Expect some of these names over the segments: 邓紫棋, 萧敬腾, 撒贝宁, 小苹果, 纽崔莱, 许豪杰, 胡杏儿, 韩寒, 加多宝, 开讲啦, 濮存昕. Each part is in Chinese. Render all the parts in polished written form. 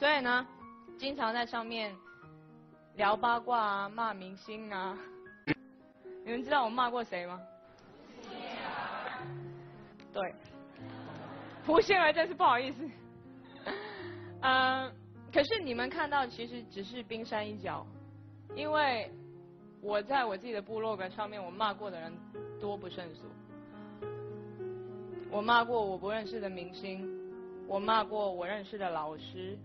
所以呢，经常在上面聊八卦啊，骂明星啊。你们知道我骂过谁吗？对，胡杏儿真是不好意思。可是你们看到其实只是冰山一角，因为我在我自己的部落格上面，我骂过的人多不胜数。我骂过我不认识的明星，我骂过我认识的老师，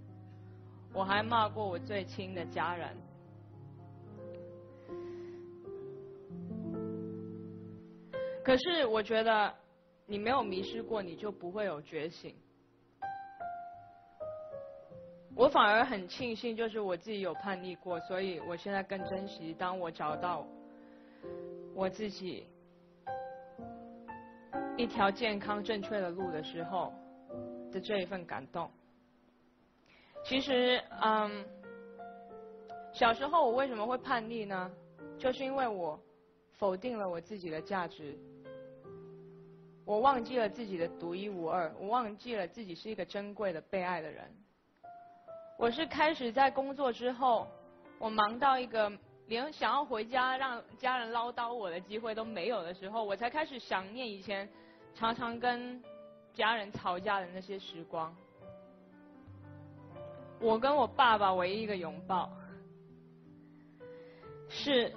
我还骂过我最亲的家人。可是我觉得你没有迷失过，你就不会有觉醒。我反而很庆幸，就是我自己有叛逆过，所以我现在更珍惜。当我找到我自己一条健康正确的路的时候的这一份感动。其实，小时候我为什么会叛逆呢？就是因为我否定了我自己的价值，我忘记了自己的独一无二，我忘记了自己是一个珍贵的、被爱的人。我是开始在工作之后，我忙到一个连想要回家让家人唠叨我的机会都没有的时候，我才开始想念以前常常跟家人吵架的那些时光。我跟我爸爸唯一一个拥抱，是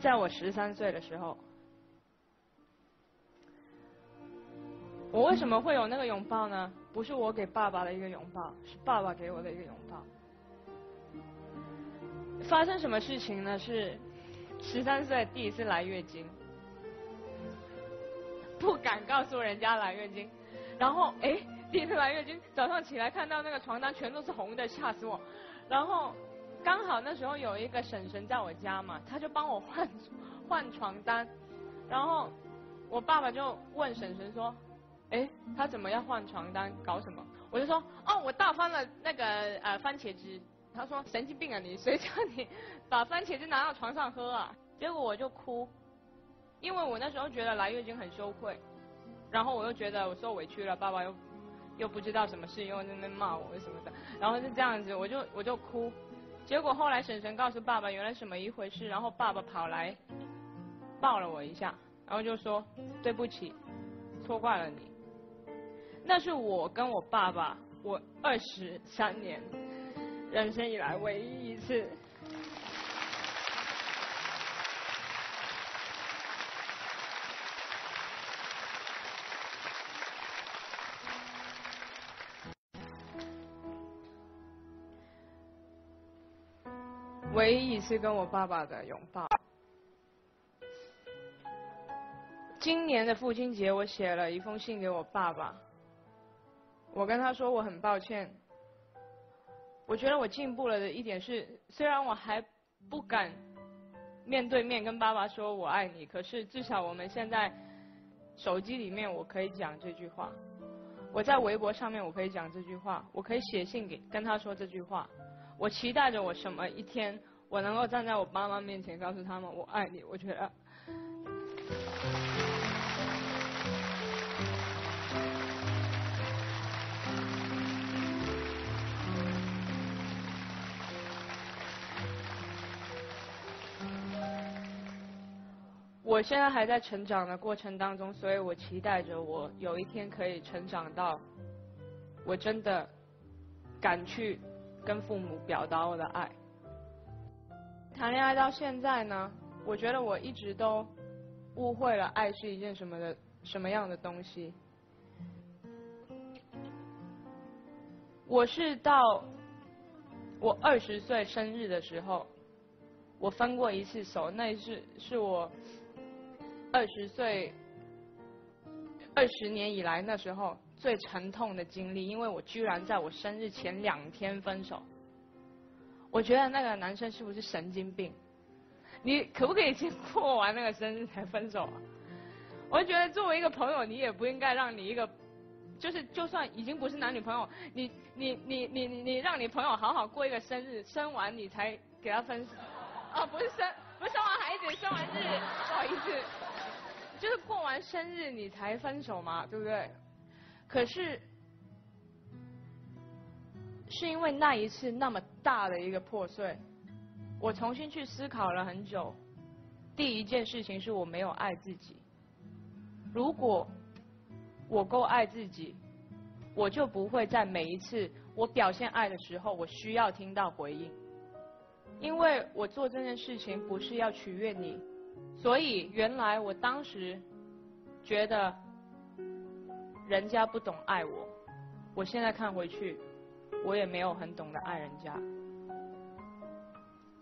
在我13岁的时候。我为什么会有那个拥抱呢？不是我给爸爸的一个拥抱，是爸爸给我的一个拥抱。发生什么事情呢？是13岁第一次来月经，不敢告诉人家来月经。然后第一次来月经，早上起来看到那个床单全都是红的，吓死我。然后刚好那时候有一个婶婶在我家嘛，她就帮我换床单。然后我爸爸就问婶婶说：“他怎么要换床单？搞什么？”我就说：“哦，我倒翻了那个番茄汁。”他说：“神经病啊你，谁叫你把番茄汁拿到床上喝啊？”结果我就哭，因为我那时候觉得来月经很羞愧，然后我又觉得我受委屈了，爸爸又不知道什么事，又在那边骂我什么的，然后是这样子，我就哭。结果后来婶婶告诉爸爸原来什么一回事，然后爸爸跑来抱了我一下，然后就说：“对不起，错怪了你。”那是我跟我爸爸，我23年人生以来唯一一次跟我爸爸的拥抱。今年的父亲节，我写了一封信给我爸爸，我跟他说我很抱歉，我觉得我进步了的一点是，虽然我还不敢面对面跟爸爸说我爱你，可是至少我们现在手机里面我可以讲这句话，我在微博上面我可以讲这句话，我可以写信跟他说这句话。我期待着我什么一天我能够站在我妈妈面前告诉他们我爱你。我觉得我现在还在成长的过程当中，所以我期待着我有一天可以成长到我真的敢去跟父母表达我的爱。谈恋爱到现在呢，我觉得我一直都误会了爱是一件什么样的东西。我是到我20岁生日的时候，我分过一次手，那一次是我20年以来那时候最沉痛的经历，因为我居然在我生日前2天分手。我觉得那个男生是不是神经病？你可不可以先过完那个生日才分手啊？我觉得作为一个朋友，你也不应该让你一个，就算已经不是男女朋友，你让你朋友好好过一个生日，生完你才给他分手。哦，不是生完孩子，生完日，不好意思，就是过完生日你才分手嘛，对不对？可是是因为那一次那么大的一个破碎，我重新去思考了很久。第一件事情是我没有爱自己。如果我够爱自己，我就不会在每一次我表现爱的时候，我需要听到回应。因为我做这件事情不是要取悦你，所以原来我当时觉得人家不懂爱我。我现在看回去，我也没有很懂得爱人家。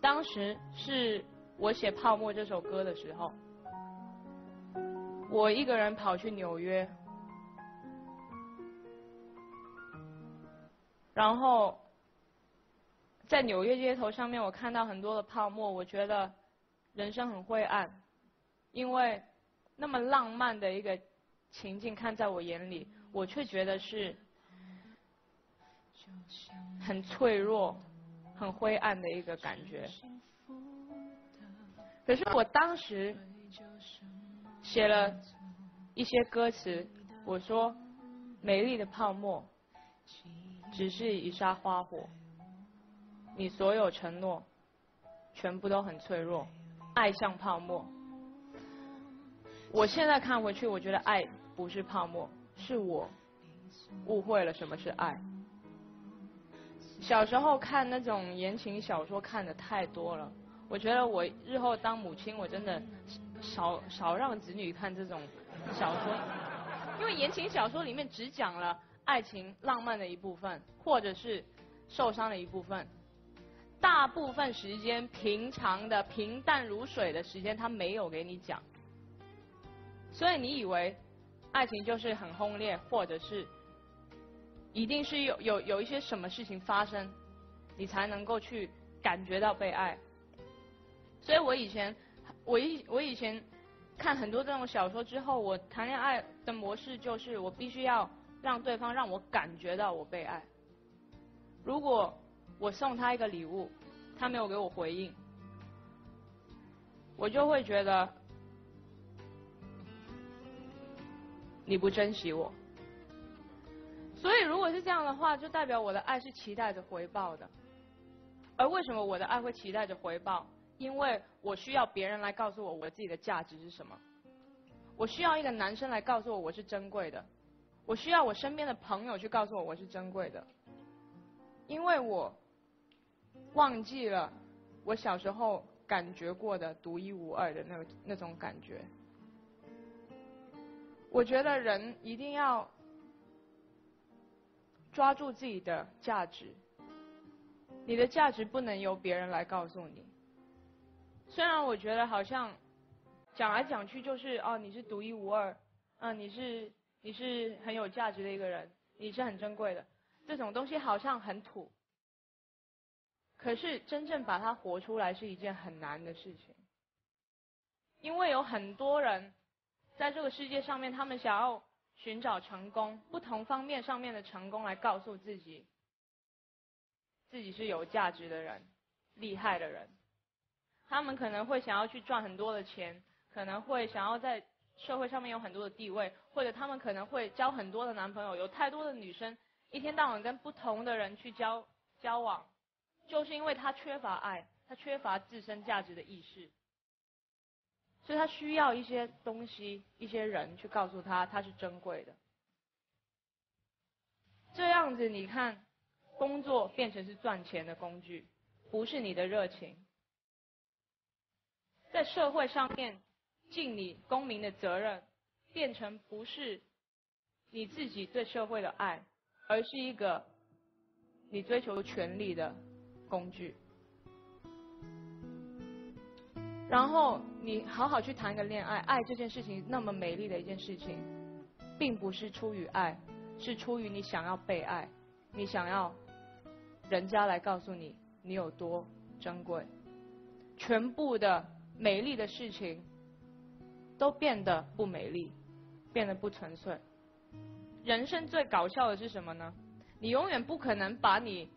当时是我写《泡沫》这首歌的时候，我一个人跑去纽约，然后在纽约街头上面，我看到很多的泡沫，我觉得人生很灰暗，因为那么浪漫的一个情境看在我眼里，我却觉得是很脆弱、很灰暗的一个感觉。可是我当时写了一些歌词，我说：“美丽的泡沫，只是一刹花火。你所有承诺，全部都很脆弱，爱像泡沫。”我现在看回去，我觉得爱不是泡沫，是我误会了什么是爱。小时候看那种言情小说看的太多了，我觉得我日后当母亲，我真的少让子女看这种小说，因为言情小说里面只讲了爱情浪漫的一部分，或者是受伤的一部分，大部分时间平常的平淡如水的时间，他没有给你讲，所以你以为爱情就是很轰烈，或者是一定是有一些什么事情发生，你才能够去感觉到被爱。所以我以前看很多这种小说之后，我谈恋爱的模式就是我必须要让对方让我感觉到我被爱。如果我送他一个礼物，他没有给我回应，我就会觉得你不珍惜我。所以如果是这样的话，就代表我的爱是期待着回报的。而为什么我的爱会期待着回报？因为我需要别人来告诉我我自己的价值是什么，我需要一个男生来告诉我我是珍贵的，我需要我身边的朋友去告诉我我是珍贵的。因为我忘记了我小时候感觉过的独一无二的那种感觉。我觉得人一定要抓住自己的价值，你的价值不能由别人来告诉你。虽然我觉得好像讲来讲去就是哦，你是独一无二，你是很有价值的一个人，你是很珍贵的，这种东西好像很土，可是真正把它活出来是一件很难的事情。因为有很多人在这个世界上面，他们想要寻找成功，不同方面上面的成功来告诉自己是有价值的人，厉害的人。他们可能会想要去赚很多的钱，可能会想要在社会上面有很多的地位，或者他们可能会交很多的男朋友，有太多的女生一天到晚跟不同的人去交往，就是因为他缺乏爱，他缺乏自身价值的意识，所以他需要一些东西、一些人去告诉他，他是珍贵的。这样子，你看，工作变成是赚钱的工具，不是你的热情。在社会上面，尽你公民的责任，变成不是你自己对社会的爱，而是一个你追求权力的工具。然后你好好去谈个恋爱，爱这件事情那么美丽的一件事情，并不是出于爱，是出于你想要被爱，你想要人家来告诉你你有多珍贵。全部的美丽的事情都变得不美丽，变得不纯粹。人生最搞笑的是什么呢？你永远不可能把你，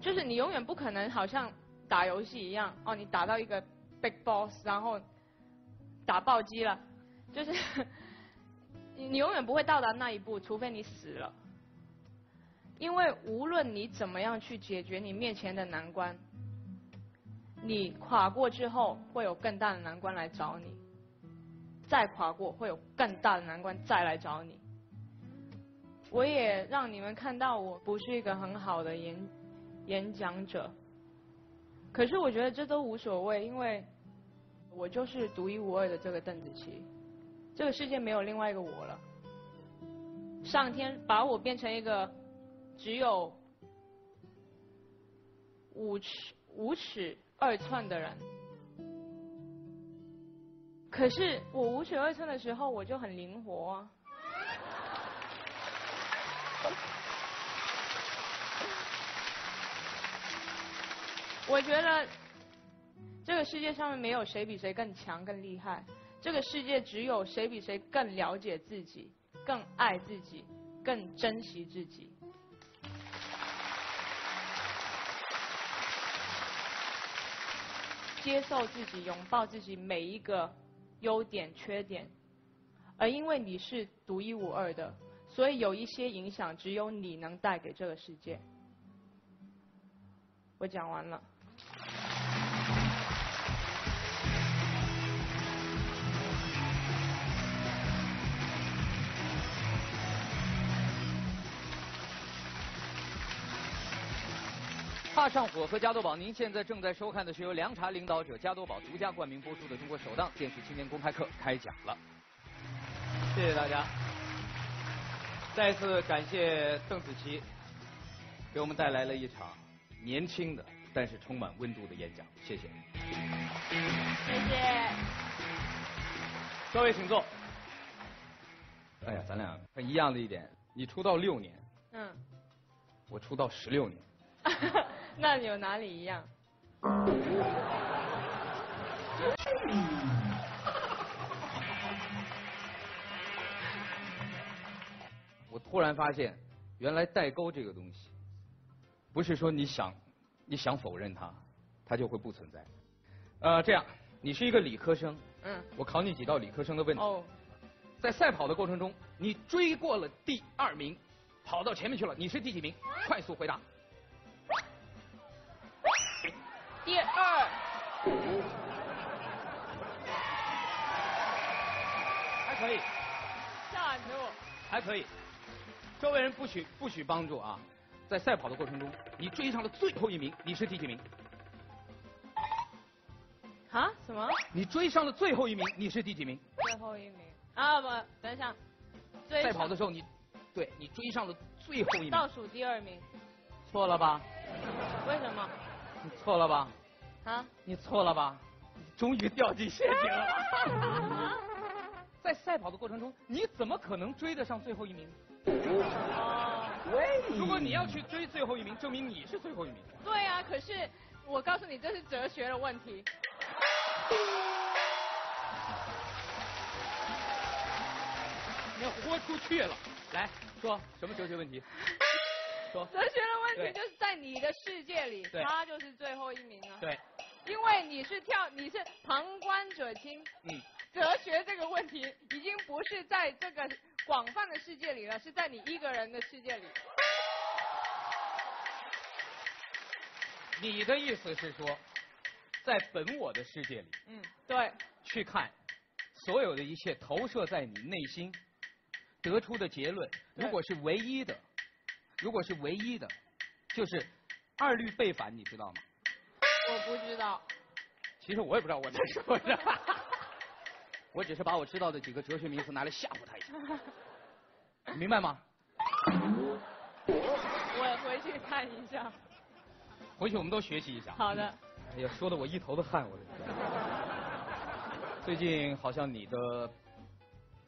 就是你永远不可能好像打游戏一样，哦，你打到一个 big boss， 然后打暴击了，就是你永远不会到达那一步，除非你死了。因为无论你怎么样去解决你面前的难关，你垮过之后会有更大的难关来找你，再垮过会有更大的难关再来找你。我也让你们看到我不是一个很好的演讲者，可是我觉得这都无所谓，因为我就是独一无二的这个邓紫棋，这个世界没有另外一个我了。上天把我变成一个只有5尺2寸的人，可是我5尺2寸的时候我就很灵活啊。我觉得这个世界上面没有谁比谁更强更厉害，这个世界只有谁比谁更了解自己，更爱自己，更珍惜自己。接受自己，拥抱自己每一个优点缺点，而因为你是独一无二的，所以有一些影响只有你能带给这个世界。我讲完了。踏上火和加多宝，您现在正在收看的是由凉茶领导者加多宝独家冠名播出的中国首档电视青年公开课开讲了。谢谢大家，再次感谢邓紫棋给我们带来了一场年轻的但是充满温度的演讲，谢谢。谢谢。各位请坐。哎呀，咱俩很一样的一点，你出道6年，我出道16年。那有哪里一样？我突然发现，原来代沟这个东西，不是说你想否认它，它就会不存在。这样，你是一个理科生，我考你几道理科生的问题。哦，在赛跑的过程中，你追过了第2名，跑到前面去了，你是第几名？快速回答。第2。还可以。下一步。还可以。周围人不许帮助啊！在赛跑的过程中，你追上了最后1名，你是第几名？啊？什么？你追上了最后1名，你是第几名？最后1名啊！不，等一下。赛跑的时候你追上了最后1名。倒数第2名。错了吧？为什么？你错了吧？啊？你错了吧？终于掉进陷阱了。在赛跑的过程中，你怎么可能追得上最后1名？哦，如果你要去追最后1名，证明你是最后1名。对啊，可是我告诉你，这是哲学的问题。你要豁出去了，来说什么哲学问题？哲学的问题就是在你的世界里，他就是最后1名了。对，因为你是旁观者清。哲学这个问题已经不是在这个广泛的世界里了，是在你一个人的世界里。你的意思是说，在本我的世界里，对，去看所有的一切投射在你内心得出的结论，如果是唯一的，就是二律背反，你知道吗？我不知道。其实我也不知道我在说什么，我只是把我知道的几个哲学名词拿来吓唬他一下，明白吗？我回去看一下。回去我们都学习一下。好的。哎呀，说的我一头的汗，我的。最近好像你的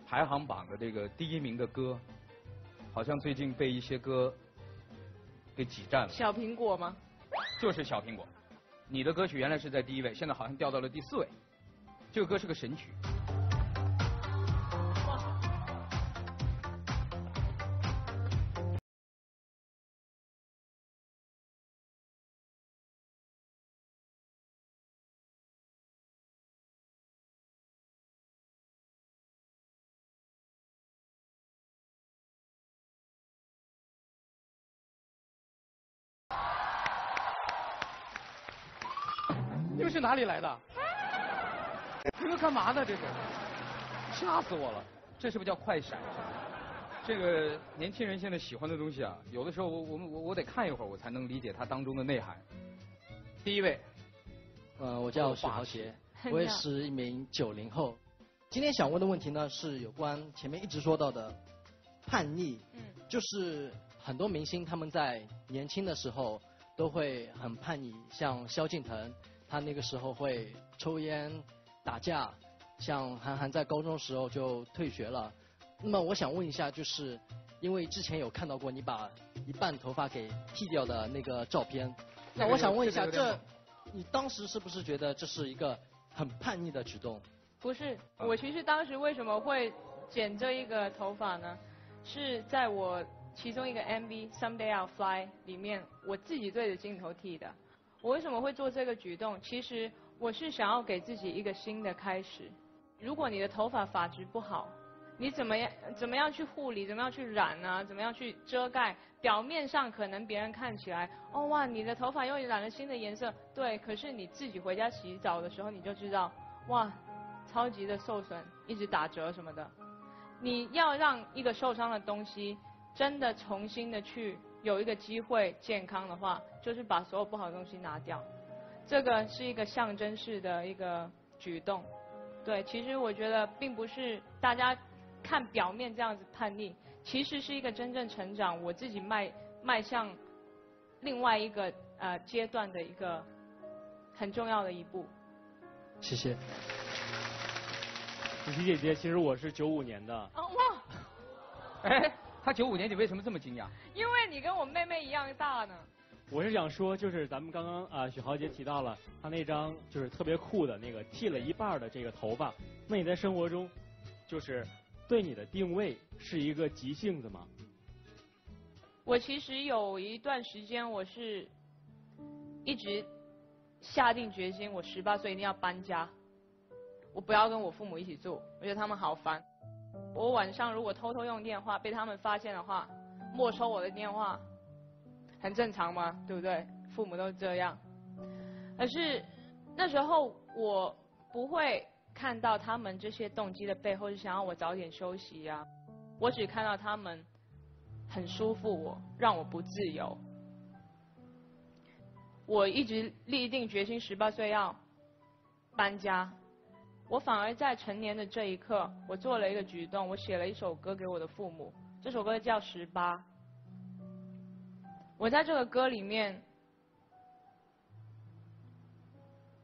排行榜的这个第1名的歌，好像最近被一些歌给挤占了。小苹果吗？就是小苹果。你的歌曲原来是在第1位，现在好像掉到了第4位。这个歌是个神曲。这是哪里来的？你们干嘛呢？这是，吓死我了！这是不是叫快闪？这个年轻人现在喜欢的东西啊，有的时候我得看一会儿，我才能理解它当中的内涵。第一位，我叫许豪杰，我也是一名90后。今天想问的问题呢，是有关前面一直说到的叛逆，就是很多明星他们在年轻的时候都会很叛逆，像萧敬腾，他那个时候会抽烟、打架，像韩寒在高中时候就退学了。那么我想问一下，就是因为之前有看到过你把一半头发给剃掉的那个照片，那我想问一下，这你当时是不是觉得这是一个很叛逆的举动？不是，我其实当时为什么会剪这一个头发呢？是在我其中一个 MV《Someday I'll Fly》里面，我自己对着镜头剃的。我为什么会做这个举动？其实我是想要给自己一个新的开始。如果你的头发发质不好，你怎么样去护理，怎么样去染啊，怎么样去遮盖？表面上可能别人看起来，哦哇，你的头发又染了新的颜色，对。可是你自己回家洗澡的时候，你就知道，哇，超级的受损，一直打折什么的。你要让一个受伤的东西真的重新的去有一个机会健康的话，就是把所有不好的东西拿掉。这个是一个象征式的一个举动，对。其实我觉得并不是大家看表面这样子叛逆，其实是一个真正成长，我自己迈向另外一个阶段的一个很重要的一步。谢谢。雨琦姐姐，其实我是95年的。哦哇！哎，她95年，你为什么这么惊讶？因为你跟我妹妹一样大呢。我是想说，就是咱们刚刚许豪杰提到了她那张就是特别酷的那个剃了一半的这个头发，那你在生活中就是对你的定位是一个急性子吗？我其实有一段时间我是一直下定决心，我18岁一定要搬家。我不要跟我父母一起住，我觉得他们好烦。我晚上如果偷偷用电话被他们发现的话，没收我的电话，很正常嘛，对不对？父母都这样。可是那时候我不会看到他们这些动机的背后是想要我早点休息呀，我只看到他们很束缚我，让我不自由。我一直立定决心，18岁要搬家。我反而在成年的这一刻，我做了一个举动，我写了一首歌给我的父母，这首歌叫《18》。我在这个歌里面，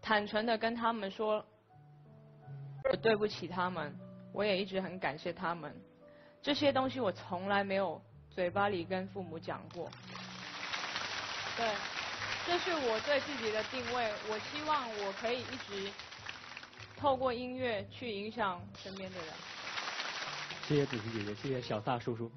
坦诚地跟他们说，我对不起他们，我也一直很感谢他们。这些东西我从来没有嘴巴里跟父母讲过。对，这是我对自己的定位，我希望我可以一直透过音乐去影响身边的人。谢谢主席姐姐，谢谢小萨叔叔。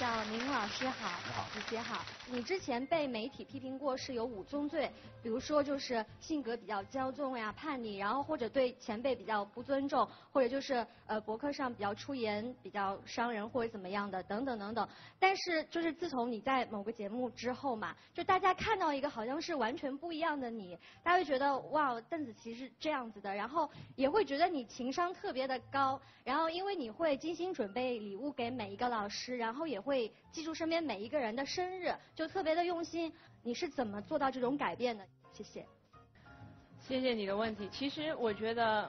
小明老师好，你姐好。你之前被媒体批评过是有5宗罪，比如说就是性格比较骄纵呀、叛逆，然后或者对前辈比较不尊重，或者就是博客上比较出言比较伤人或者怎么样的等等等等。但是就是自从你在某个节目之后嘛，就大家看到一个好像是完全不一样的你，大家会觉得哇，邓紫棋是这样子的，然后也会觉得你情商特别的高，然后因为你会精心准备礼物给每一个老师，然后也会记住身边每一个人的生日，就特别的用心。你是怎么做到这种改变的？谢谢。谢谢你的问题。其实我觉得，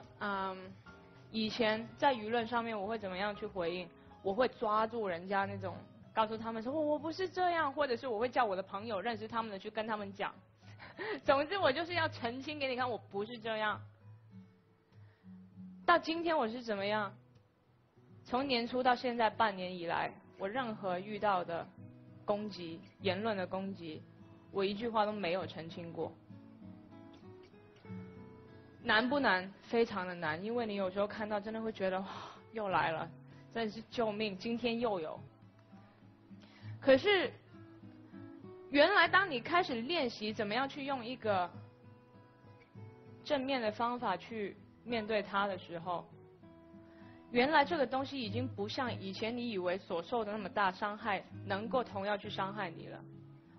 以前在舆论上面我会怎么样去回应？我会抓住人家那种，告诉他们说我不是这样，或者是我会叫我的朋友认识他们的去跟他们讲。总之我就是要澄清给你看，我不是这样。到今天我是怎么样？从年初到现在半年以来，我任何遇到的攻击、言论的攻击，我一句话都没有澄清过。难不难？非常的难，因为你有时候看到真的会觉得，哇，又来了，真的是救命，今天又有。可是，原来当你开始练习怎么样去用一个正面的方法去面对它的时候，原来这个东西已经不像以前你以为所受的那么大伤害，能够同样去伤害你了。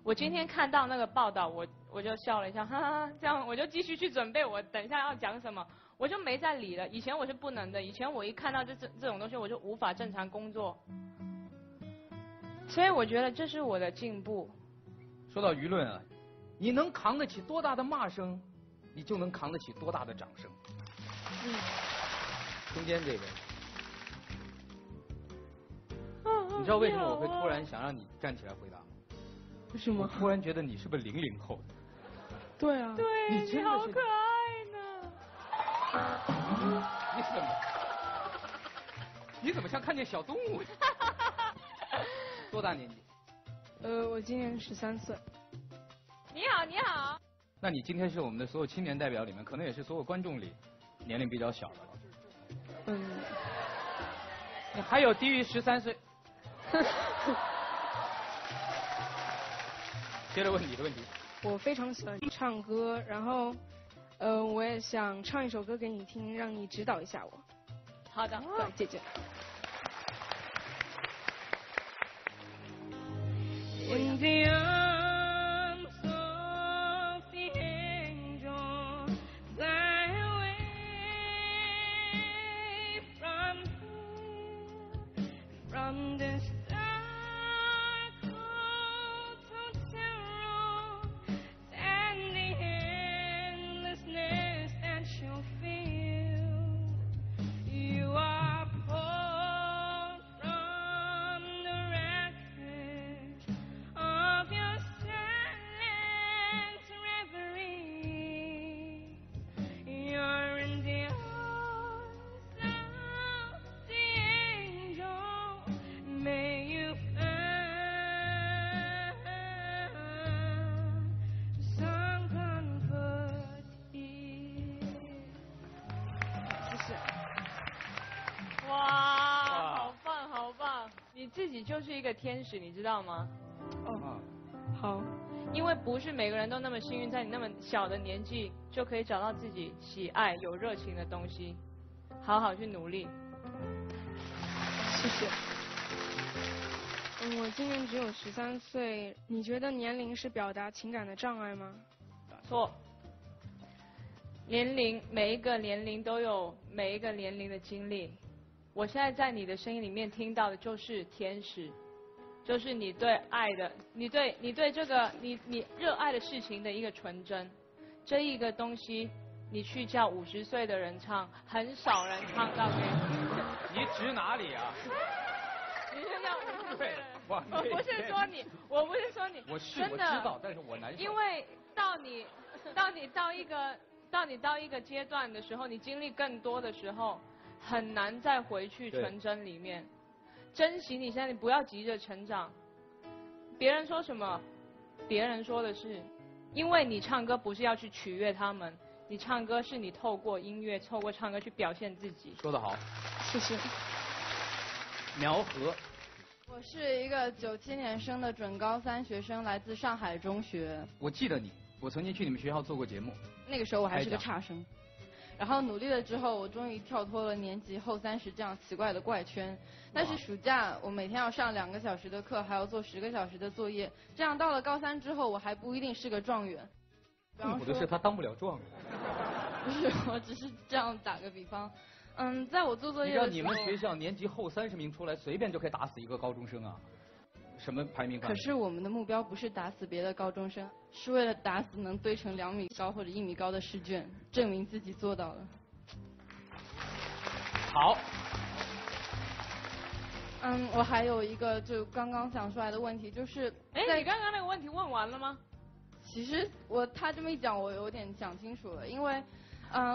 我今天看到那个报道，我就笑了一下，哈哈，这样我就继续去准备我等一下要讲什么，我就没再理了。以前我是不能的，以前我一看到这种东西，我就无法正常工作。所以我觉得这是我的进步。说到舆论啊，你能扛得起多大的骂声，你就能扛得起多大的掌声。中间这位。 你知道为什么我会突然想让你站起来回答吗？为什么？我突然觉得你是不是00后的？对啊。对，你好可爱呢。你怎么像看见小动物？多大年纪？我今年13岁。你好，你好。那你今天是我们的所有青年代表里面，可能也是所有观众里年龄比较小的了。嗯。你还有低于13岁。 接着问你的问题。我非常喜欢唱歌，然后，我也想唱一首歌给你听，让你指导一下我。好的，对，姐姐。就是一个天使，你知道吗？哦，好，因为不是每个人都那么幸运，在你那么小的年纪就可以找到自己喜爱、有热情的东西，好好去努力。谢谢。我今年只有13岁，你觉得年龄是表达情感的障碍吗？错。年龄，每一个年龄都有每一个年龄的经历。 我现在在你的声音里面听到的就是天使，就是你对爱的，你对这个你热爱的事情的一个纯真，这一个东西，你去叫50岁的人唱，很少人唱到给你。你指哪里啊？你是那对，我不是说你，我不是说你，我知道，但是我难受。因为到你到一个阶段的时候，你经历更多的时候。 很难再回去纯真里面，珍惜你现在，你不要急着成长。别人说什么，别人说的是，因为你唱歌不是要去取悦他们，你唱歌是你透过音乐、透过唱歌去表现自己。说得好，谢谢。苗禾，我是一个97年生的准高3学生，来自上海中学。我记得你，我曾经去你们学校做过节目。那个时候我还是个差生。 然后努力了之后，我终于跳脱了年级后30这样奇怪的怪圈。但是暑假我每天要上2个小时的课，还要做10个小时的作业，这样到了高3之后，我还不一定是个状元。痛苦的是他当不了状元。不是，我只是这样打个比方。嗯，在我做作业的时候。你让你们学校年级后30名出来，随便就可以打死一个高中生啊？什么排名？可是我们的目标不是打死别的高中生，是为了打死能堆成2米高或者1米高的试卷，证明自己做到了。好。嗯，我还有一个就刚刚想出来的问题，就是，哎，你刚刚那个问题问完了吗？其实他这么一讲，我有点想清楚了，因为，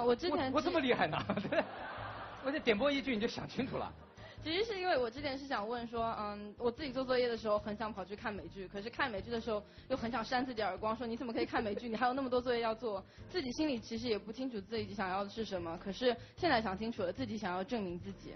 我之前我这么厉害呢，我得点播一句你就想清楚了。 其实是因为我之前是想问说，我自己做作业的时候很想跑去看美剧，可是看美剧的时候又很想扇自己耳光，说你怎么可以看美剧？你还有那么多作业要做。自己心里其实也不清楚自己想要的是什么，可是现在想清楚了，自己想要证明自己。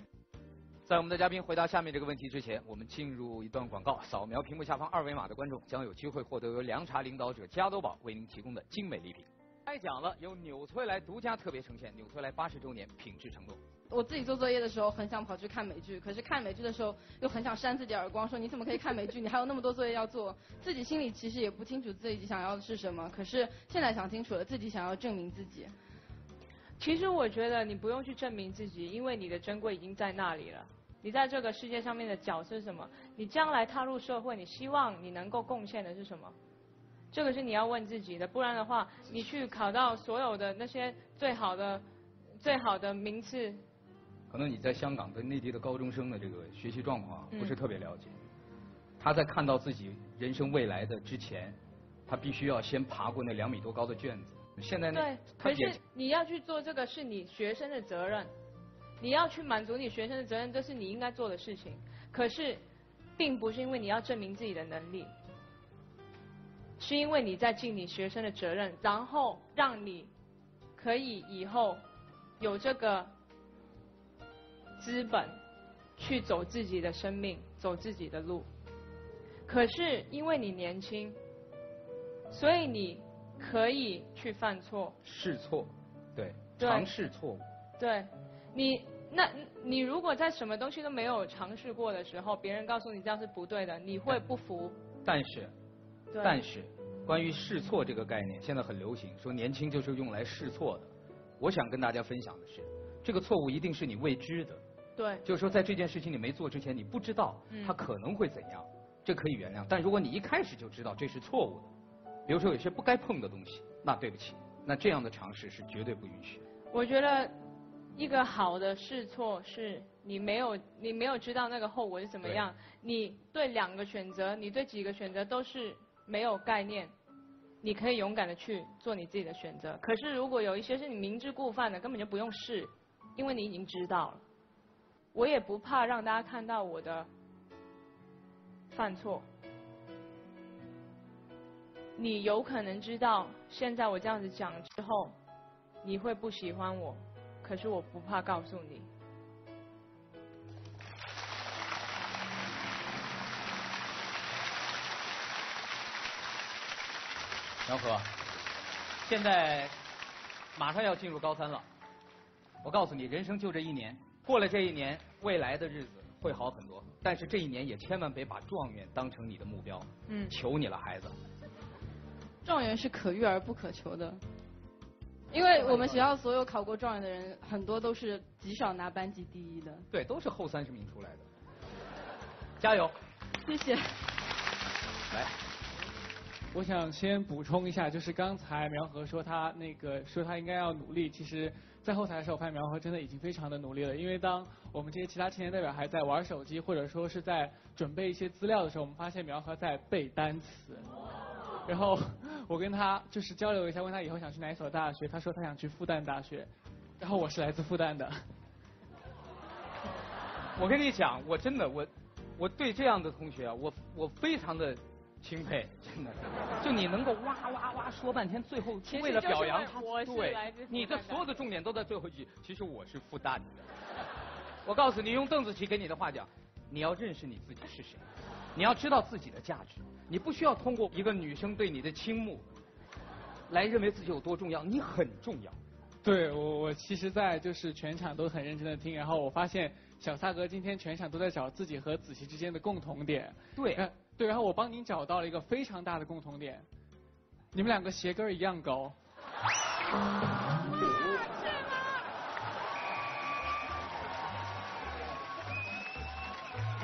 在我们的嘉宾回答下面这个问题之前，我们进入一段广告。扫描屏幕下方2维码的观众将有机会获得由凉茶领导者加多宝为您提供的精美礼品。开奖了，由纽崔莱独家特别呈现纽崔莱80周年品质承诺。我自己做作业的时候很想跑去看美剧，可是看美剧的时候又很想扇自己耳光，说你怎么可以看美剧？你还有那么多作业要做。自己心里其实也不清楚自己想要的是什么，可是现在想清楚了，自己想要证明自己。其实我觉得你不用去证明自己，因为你的珍贵已经在那里了。你在这个世界上面的角色是什么？你将来踏入社会，你希望你能够贡献的是什么？这个是你要问自己的，不然的话，你去考到所有的那些最好的名次。可能你在香港跟内地的高中生的这个学习状况不是特别了解，他在看到自己人生未来的之前，他必须要先爬过那2米多高的卷子。现在呢，对，可是你要去做这个是你学生的责任，你要去满足你学生的责任，这是你应该做的事情。可是，并不是因为你要证明自己的能力，是因为你在尽你学生的责任，然后让你可以以后有这个资本去走自己的生命，走自己的路。可是因为你年轻，所以你可以去犯错，试错，对，尝试错误。对，你如果在什么东西都没有尝试过的时候，别人告诉你这样是不对的，你会不服。但是，关于试错这个概念，现在很流行，说年轻就是用来试错的。我想跟大家分享的是，这个错误一定是你未知的。对，就是说在这件事情你没做之前，你不知道它可能会怎样，这可以原谅。但如果你一开始就知道这是错误的，比如说有些不该碰的东西，那对不起，那这样的尝试是绝对不允许。我觉得一个好的试错是你没有知道那个后果是怎么样，你对2个选择，你对几个选择都是没有概念。你可以勇敢的去做你自己的选择，可是如果有一些是你明知故犯的，根本就不用试，因为你已经知道了。我也不怕让大家看到我的犯错。你有可能知道，现在我这样子讲之后，你会不喜欢我，可是我不怕告诉你。杨和，现在马上要进入高3了，我告诉你，人生就这1年，过了这1年，未来的日子会好很多。但是这1年也千万别把状元当成你的目标，求你了，孩子。状元是可遇而不可求的，因为我们学校所有考过状元的人，很多都是极少拿班级第一的。对，都是后30名出来的。加油！谢谢。来。我想先补充一下，就是刚才苗禾说他应该要努力，其实在后台的时候，我发现苗禾真的已经非常的努力了。因为当我们这些其他青年代表还在玩手机，或者说是在准备一些资料的时候，我们发现苗禾在背单词。然后我跟他就是交流一下，问他以后想去哪一所大学，他说他想去复旦大学，然后我是来自复旦的。我跟你讲，我真的我对这样的同学啊，我非常的钦佩，真的，就你能够哇哇哇说半天，最后为了表扬他，对，你的所有的重点都在最后一句。其实我是复旦的，我告诉你，用邓紫棋给你的话讲，你要认识你自己是谁，你要知道自己的价值，你不需要通过一个女生对你的倾慕来认为自己有多重要，你很重要。对，我其实在就是全场都很认真的听，然后我发现小萨哥今天全场都在找自己和子琪之间的共同点。对。对，然后我帮您找到了一个非常大的共同点，你们2个鞋跟一样高。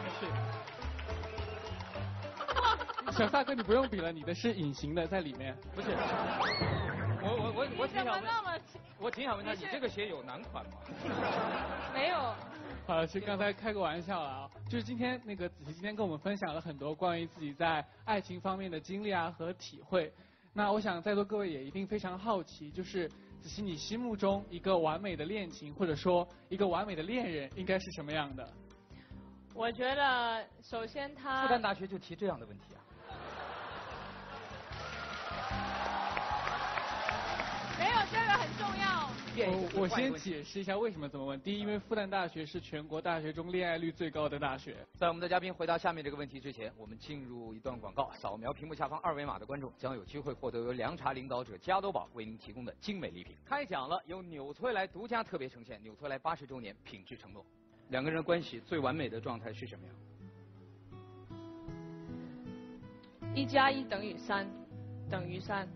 是。小萨哥，你不用比了，你的是隐形的在里面。不是。我挺想问，他，你这个鞋有男款吗？没有。好了，其实刚才开个玩笑了啊，就是今天子琪今天跟我们分享了很多关于自己在爱情方面的经历啊和体会。那我想在座各位也一定非常好奇，就是子琪你心目中一个完美的恋情或者说一个完美的恋人应该是什么样的？我觉得首先他复旦大学就提这样的问题啊。没有，这个很重要。变一个。我先解释一下为什么这么问。第一，因为复旦大学是全国大学中恋爱率最高的大学。在我们的嘉宾回答下面这个问题之前，我们进入一段广告。扫描屏幕下方二维码的观众将有机会获得由凉茶领导者加多宝为您提供的精美礼品。开讲了，由纽崔莱独家特别呈现纽崔莱80周年品质承诺。两个人关系最完美的状态是什么样？ 1+1=3，3。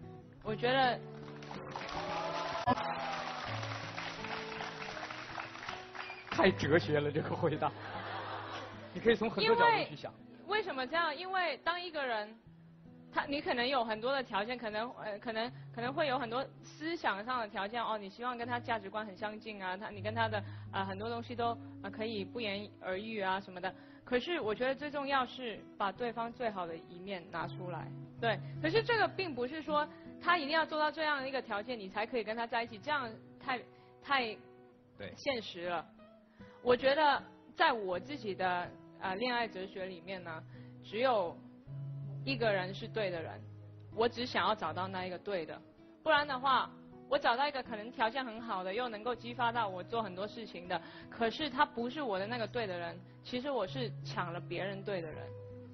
我觉得，太哲学了这个回答。你可以从很多角度去想。为什么这样？因为当一个人，你可能有很多的条件，可能会有很多思想上的条件哦。你希望跟他价值观很相近啊，你跟他的很多东西都可以不言而喻啊什么的。 可是我觉得最重要是把对方最好的一面拿出来，对。可是这个并不是说他一定要做到这样一个条件，你才可以跟他在一起，这样太现实了。我觉得在我自己的恋爱哲学里面呢，只有一个人是对的人，我只想要找到那一个对的，不然的话，我找到一个可能条件很好的，又能够激发到我做很多事情的，可是他不是我的那个对的人。 其实我是抢了别人对的人，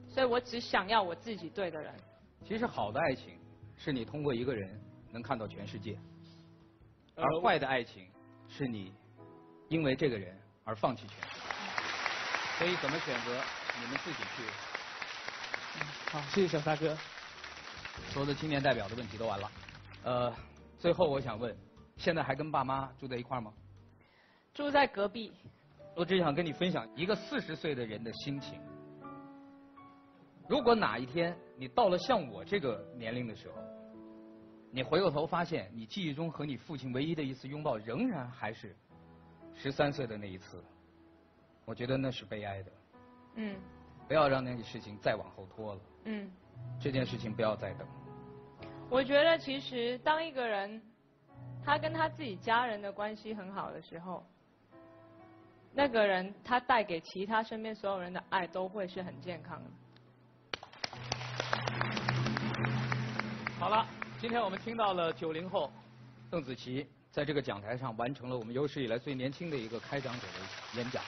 所以我只想要我自己对的人。其实好的爱情，是你通过一个人能看到全世界；而坏的爱情，是你因为这个人而放弃全世界。所以怎么选择，你们自己去。好，谢谢小沙哥。所有的青年代表的问题都完了。最后我想问，现在还跟爸妈住在一块儿吗？住在隔壁。 我只想跟你分享一个40岁的人的心情。如果哪一天你到了像我这个年龄的时候，你回过头发现，你记忆中和你父亲唯一的一次拥抱，仍然还是13岁的那一次，我觉得那是悲哀的。嗯。不要让那个事情再往后拖了。嗯。这件事情不要再等。我觉得其实当一个人他跟他自己家人的关系很好的时候。 那个人他带给其他身边所有人的爱都会是很健康的。好了，今天我们听到了90后邓紫棋在这个讲台上完成了我们有史以来最年轻的一个开讲者的演讲。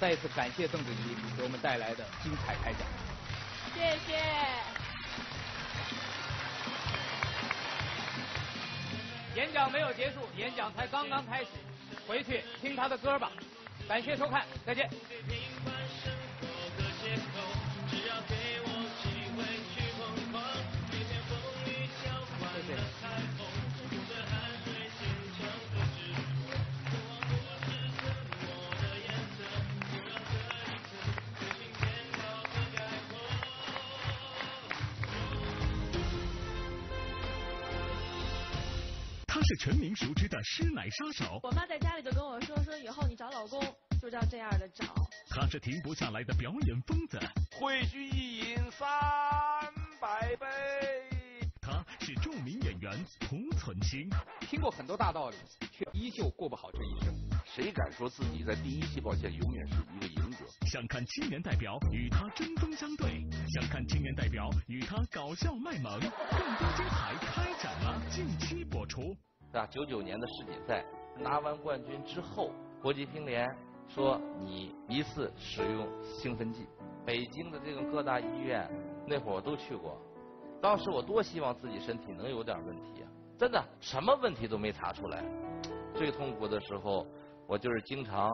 再一次感谢邓紫棋给我们带来的精彩开讲。谢谢。演讲没有结束，演讲才刚刚开始，回去听他的歌吧。 感谢收看，再见。谢谢。是全民熟知的师奶杀手。我妈在家里就跟我说，说以后你找老公就是要这样的找。她是停不下来的表演疯子。会须一饮300杯。她是著名演员濮存昕。听过很多大道理，却依旧过不好这一生。谁敢说自己在第一起跑线永远是一个赢者？想看青年代表与他针锋相对，想看青年代表与他搞笑卖萌，更多精彩开展了，近期播出。 啊，99年的世锦赛拿完冠军之后，国际乒联说你疑似使用兴奋剂。北京的这种各大医院，那会儿我都去过。当时我多希望自己身体能有点问题啊！真的，什么问题都没查出来。最痛苦的时候，我就是经常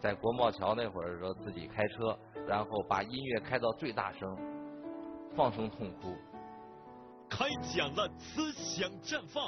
在国贸桥那会儿说自己开车，然后把音乐开到最大声，放声痛哭。开讲了，思想绽放。